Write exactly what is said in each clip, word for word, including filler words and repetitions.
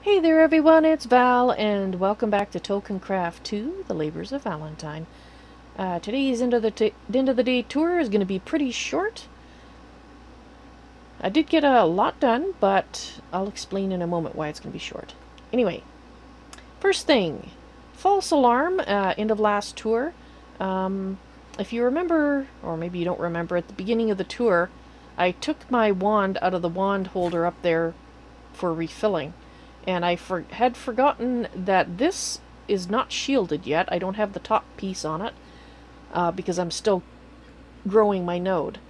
Hey there everyone, it's Val, and welcome back to Tolkiencraft two, The Labors of Valentine. Uh, today's end of, the end of the day tour is going to be pretty short. I did get a lot done, but I'll explain in a moment why it's going to be short. Anyway, first thing, false alarm, uh, end of last tour. Um, if you remember, or maybe you don't remember, at the beginning of the tour, I took my wand out of the wand holder up there for refilling. And I for had forgotten that this is not shielded yet. I don't have the top piece on it uh, because I'm still growing my node.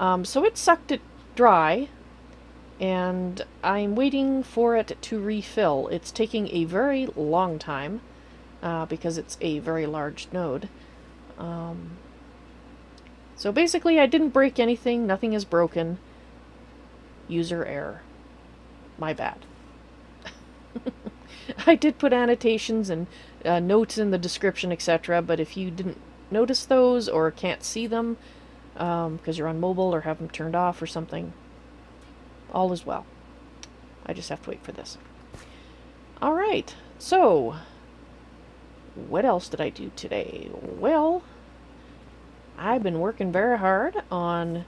Um, so it sucked it dry, and I'm waiting for it to refill. It's taking a very long time uh, because it's a very large node. Um, so basically I didn't break anything. Nothing is broken. User error. My bad. I did put annotations and uh, notes in the description, et cetera, but if you didn't notice those or can't see them because um, you're on mobile or have them turned off or something, all is well. I just have to wait for this. Alright, so what else did I do today? Well, I've been working very hard on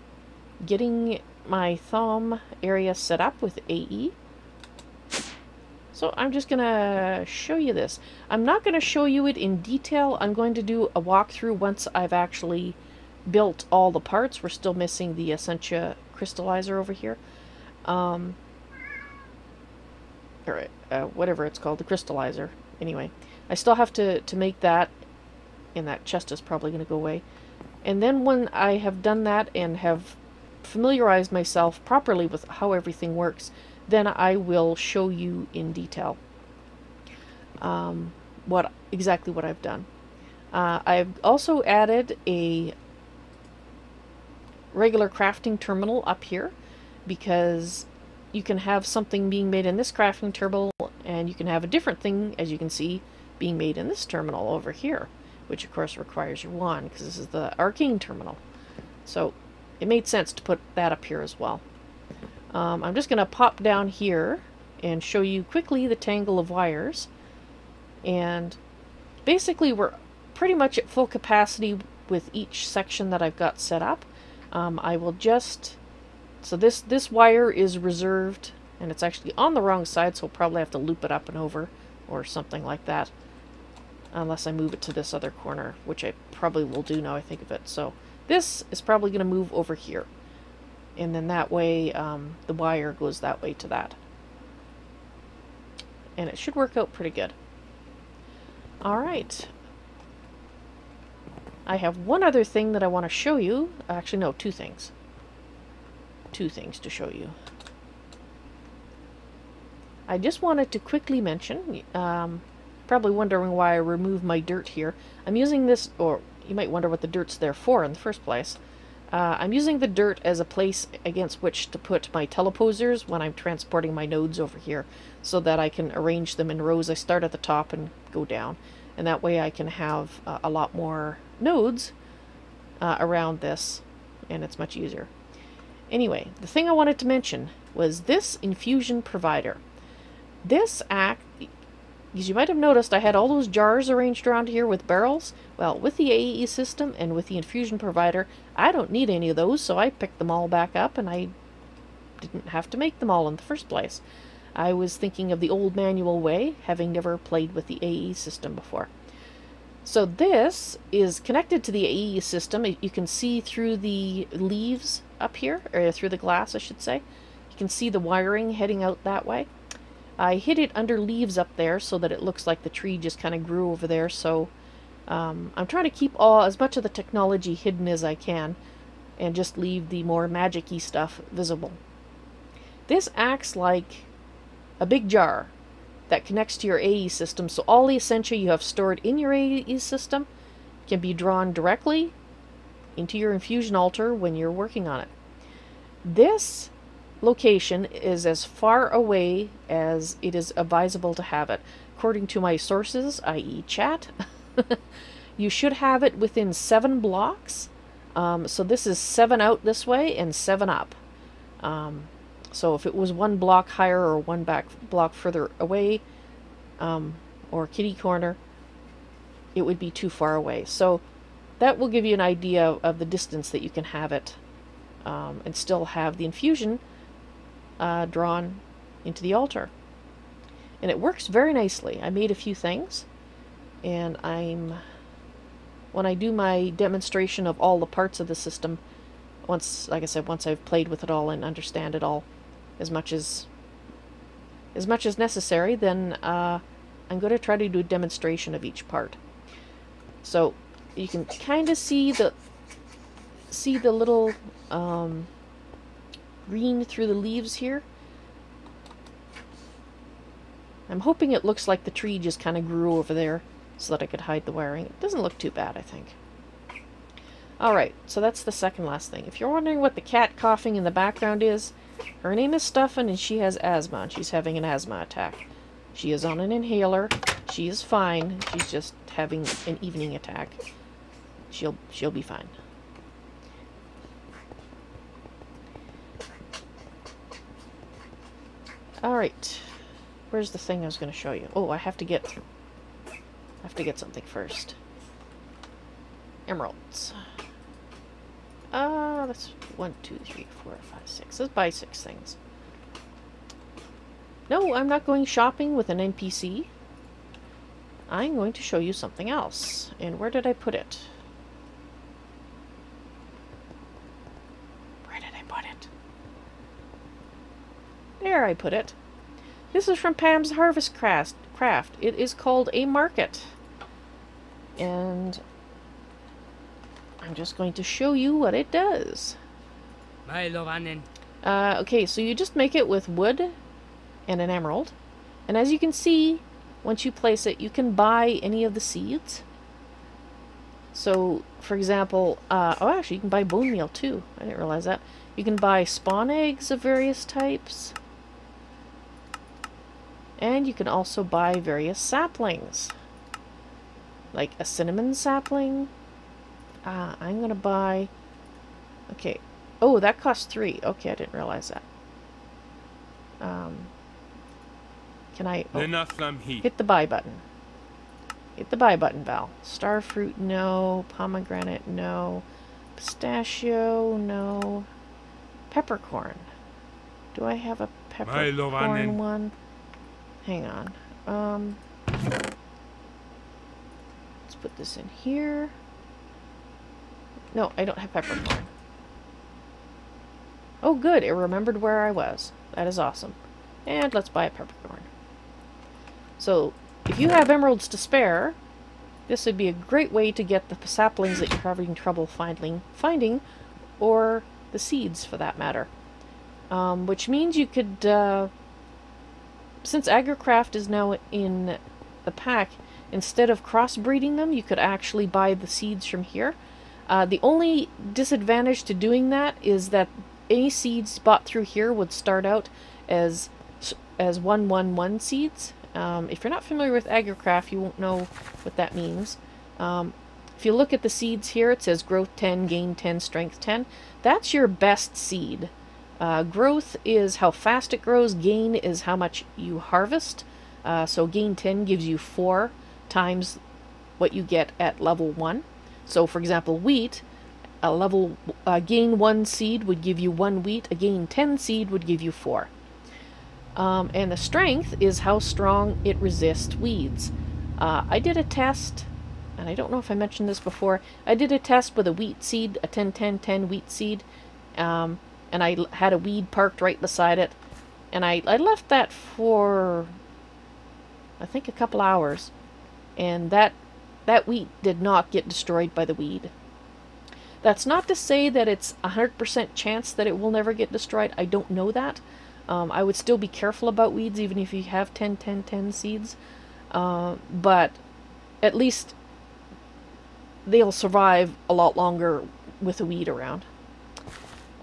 getting my Thaum area set up with A E. So I'm just going to show you this. I'm not going to show you it in detail. I'm going to do a walkthrough once I've actually built all the parts. We're still missing the Essentia Crystallizer over here. Um, or uh, whatever it's called, the Crystallizer. Anyway, I still have to, to make that, and that chest is probably going to go away. And then when I have done that and have familiarized myself properly with how everything works, then I will show you in detail um, what exactly what I've done. Uh, I've also added a regular crafting terminal up here because you can have something being made in this crafting terminal and you can have a different thing, as you can see, being made in this terminal over here, which of course requires your wand because this is the arcane terminal. So it made sense to put that up here as well. Um, I'm just going to pop down here and show you quickly the tangle of wires. And basically we're pretty much at full capacity with each section that I've got set up. Um, I will just... So this, this wire is reserved, and it's actually on the wrong side, so we'll probably have to loop it up and over or something like that. Unless I move it to this other corner, which I probably will do now I think of it. So this is probably going to move over here. And then that way, um, the wire goes that way to that. And it should work out pretty good. Alright. I have one other thing that I want to show you. Actually, no, two things. Two things to show you. I just wanted to quickly mention, um, probably wondering why I removed my dirt here. I'm using this, or you might wonder what the dirt's there for in the first place. Uh, I'm using the dirt as a place against which to put my teleposers when I'm transporting my nodes over here so that I can arrange them in rows. I start at the top and go down, and that way I can have uh, a lot more nodes uh, around this, and it's much easier. Anyway, the thing I wanted to mention was this infusion provider. This act, as you might have noticed, I had all those jars arranged around here with barrels. Well, with the A E system and with the infusion provider, I don't need any of those, so I picked them all back up, and I didn't have to make them all in the first place. I was thinking of the old manual way, having never played with the A E system before. So this is connected to the A E system. You can see through the leaves up here, or through the glass, I should say. You can see the wiring heading out that way. I hid it under leaves up there so that it looks like the tree just kind of grew over there, so... Um, I'm trying to keep all as much of the technology hidden as I can and just leave the more magic-y stuff visible. This acts like a big jar that connects to your A E system, so all the Essentia you have stored in your A E system can be drawn directly into your infusion altar when you're working on it. This location is as far away as it is advisable to have it. According to my sources, that is chat, you should have it within seven blocks. Um, so this is seven out this way and seven up. Um, So if it was one block higher or one back block further away, um, or kitty corner, it would be too far away. So that will give you an idea of the distance that you can have it, um, and still have the infusion uh, drawn into the altar. And it works very nicely. I made a few things, and I'm when I do my demonstration of all the parts of the system, once, like I said, once I've played with it all and understand it all as much as as much as necessary, then uh, I'm going to try to do a demonstration of each part. So you can kind of see the see the little um, green through the leaves here. I'm hoping it looks like the tree just kind of grew over there so that I could hide the wiring. It doesn't look too bad, I think. Alright, so that's the second last thing. If you're wondering what the cat coughing in the background is, her name is Stuffin and she has asthma, and she's having an asthma attack. She is on an inhaler. She is fine. She's just having an evening attack. She'll, she'll be fine. Alright. Where's the thing I was going to show you? Oh, I have to get... I have to get something first. Emeralds. Ah, uh, that's one, two, three, four, five, six. Let's buy six things. No, I'm not going shopping with an N P C. I'm going to show you something else. And where did I put it? Where did I put it? There I put it. This is from Pam's Harvestcraft. It is called a market. And I'm just going to show you what it does. Uh, okay, so you just make it with wood and an emerald. And as you can see, once you place it, you can buy any of the seeds. So, for example, uh, oh, actually, you can buy bone meal too. I didn't realize that. You can buy spawn eggs of various types. And you can also buy various saplings, like a cinnamon sapling. Ah, I'm going to buy... Okay. Oh, that costs three. Okay, I didn't realize that. Um, can I... Oh, hit the buy button. Hit the buy button, Val. Starfruit, no. Pomegranate, no. Pistachio, no. Peppercorn. Do I have a peppercorn one? Hang on. Um, let's put this in here. No, I don't have peppercorn. Oh, good. It remembered where I was. That is awesome. And let's buy a peppercorn. So, if you have emeralds to spare, this would be a great way to get the saplings that you're having trouble finding, finding or the seeds, for that matter. Um, which means you could... Uh, Since AgriCraft is now in the pack, instead of crossbreeding them, you could actually buy the seeds from here. Uh, the only disadvantage to doing that is that any seeds bought through here would start out as as one one one seeds. Um, if you're not familiar with AgriCraft, you won't know what that means. Um, if you look at the seeds here, it says growth ten, gain ten, strength ten. That's your best seed. Uh, growth is how fast it grows. Gain is how much you harvest. Uh, so gain ten gives you four times what you get at level one. So for example, wheat, a level uh, gain one seed would give you one wheat. A gain ten seed would give you four. Um, and the strength is how strong it resists weeds. Uh, I did a test, and I don't know if I mentioned this before. I did a test with a wheat seed, a ten ten ten wheat seed. Um, And I had a weed parked right beside it. And I, I left that for, I think, a couple hours. And that, that wheat did not get destroyed by the weed. That's not to say that it's a one hundred percent chance that it will never get destroyed. I don't know that. Um, I would still be careful about weeds, even if you have ten ten ten seeds. Uh, but at least they'll survive a lot longer with a weed around.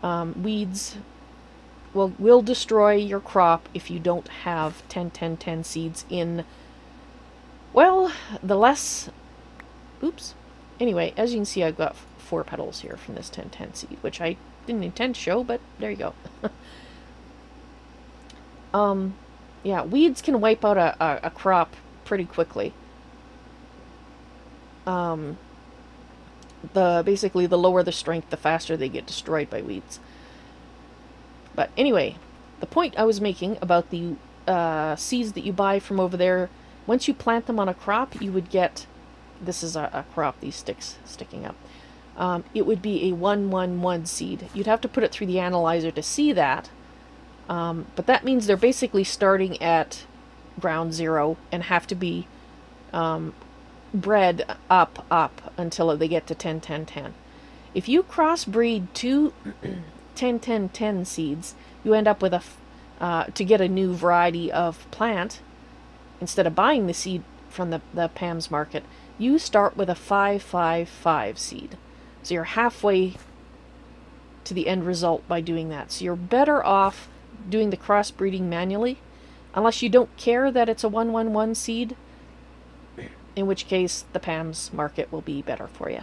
Um, weeds will, will destroy your crop if you don't have ten ten ten seeds in, well, the less, oops, anyway, as you can see, I've got four petals here from this ten ten seed, which I didn't intend to show, but there you go. Um, yeah, weeds can wipe out a, a, a crop pretty quickly. Um, the basically, the lower the strength, the faster they get destroyed by weeds. But anyway, the point I was making about the uh, seeds that you buy from over there, once you plant them on a crop, you would get... This is a, a crop, these sticks sticking up. Um, it would be a one one one seed. You'd have to put it through the analyzer to see that. Um, but that means they're basically starting at ground zero and have to be um, bred up, up until they get to ten, ten, ten. If you crossbreed two ten, ten, ten seeds, you end up with a, uh, to get a new variety of plant, instead of buying the seed from the, the Pam's market, you start with a five, five, five seed. So you're halfway to the end result by doing that. So you're better off doing the crossbreeding manually, unless you don't care that it's a one one one seed, in which case the Pam's market will be better for you.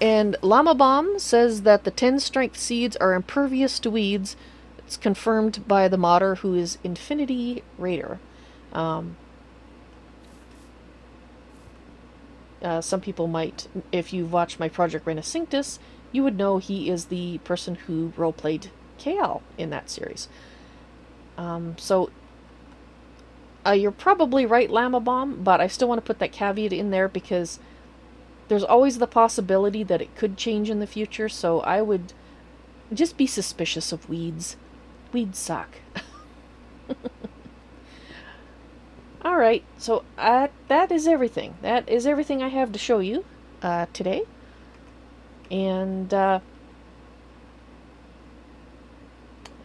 And Llama Bomb says that the ten strength seeds are impervious to weeds. It's confirmed by the modder, who is Infinity Raider. Um, uh, some people might, if you've watched my Project Renaissance, you would know he is the person who roleplayed K L in that series. Um, so uh, you're probably right, Llama Bomb, but I still want to put that caveat in there because there's always the possibility that it could change in the future, so I would just be suspicious of weeds. Weeds suck. Alright, so uh, that is everything. That is everything I have to show you uh, today. And uh,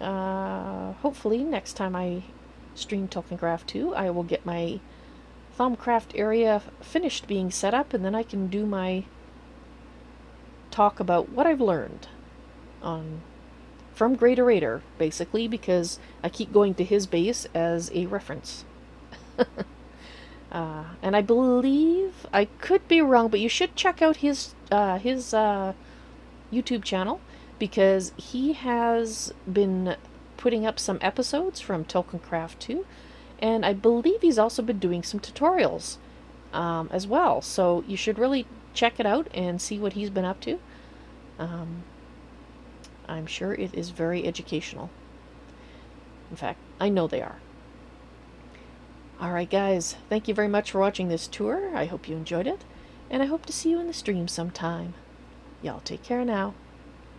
uh, hopefully next time I stream Tolkiencraft two, I will get my Thaumcraft area finished being set up, and then I can do my talk about what I've learned on from GreatOrator, basically, because I keep going to his base as a reference. uh, and I believe, I could be wrong, but you should check out his uh, his uh, YouTube channel, because he has been putting up some episodes from Tolkiencraft two. And I believe he's also been doing some tutorials um, as well. So you should really check it out and see what he's been up to. Um, I'm sure it is very educational. In fact, I know they are. Alright guys, thank you very much for watching this tour. I hope you enjoyed it. And I hope to see you in the stream sometime. Y'all take care now.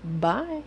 Bye.